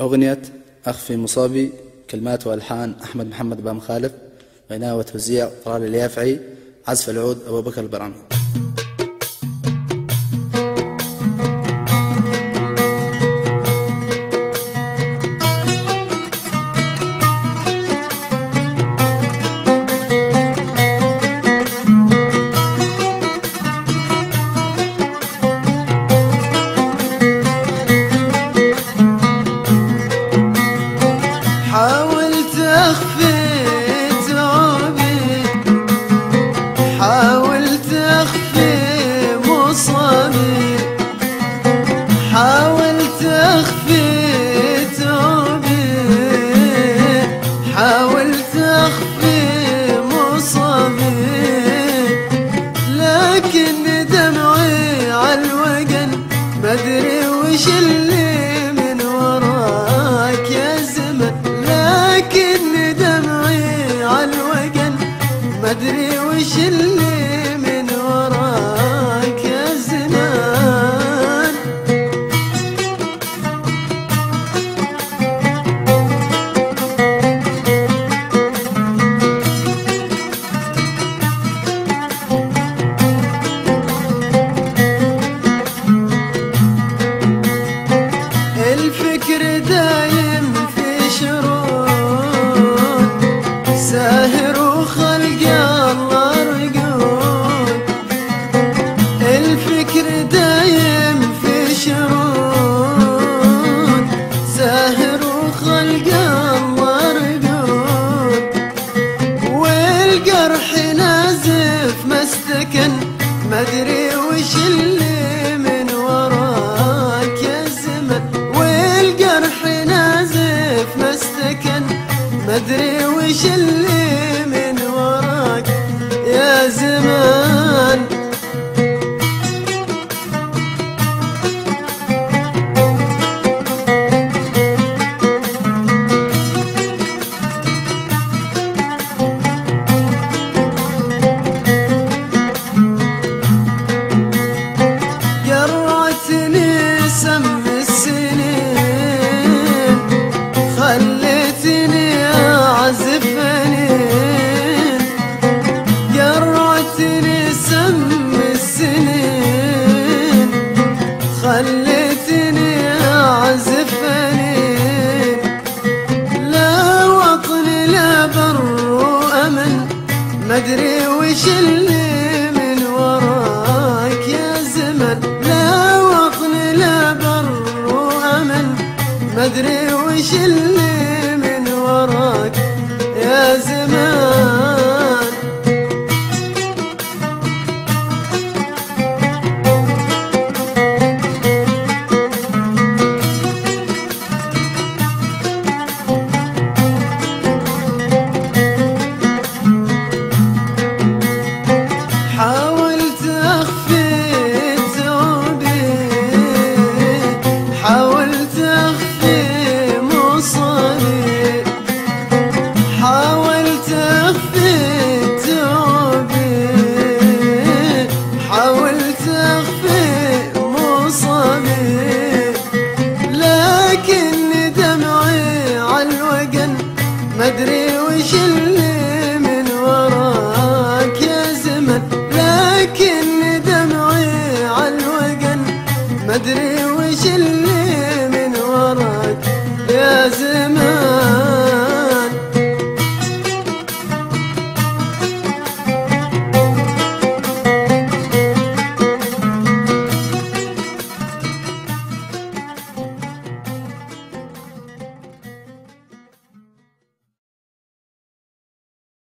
أغنية أخ في مصابي، كلمات وألحان أحمد محمد بامخالف، غناء وتوزيع طلال اليافعي، عزف العود أبو بكر البرامي. حاولت أخفي مصابي، حاولت أخفي توبي، حاولت أخفي مصابي، لكن دمعي عالوجن، بدري وش اللي من وراك يا زمن، لكن دمعي عالوجن، بدري وش اللي من وراك يا زمان. الفكر دايم في شرور ساهر وخلق الله، ما ادري وش اللي من وراك يا زمن، والجرح نازف ما استكن، ما ادري وش اللي من وراك يا زمان. خليتني أعزف فنين، لا وطن لا بر وأمن، ما أدري وش اللي من وراك يا زمن، لا وطن لا بر وأمن، ما أدري وش اللي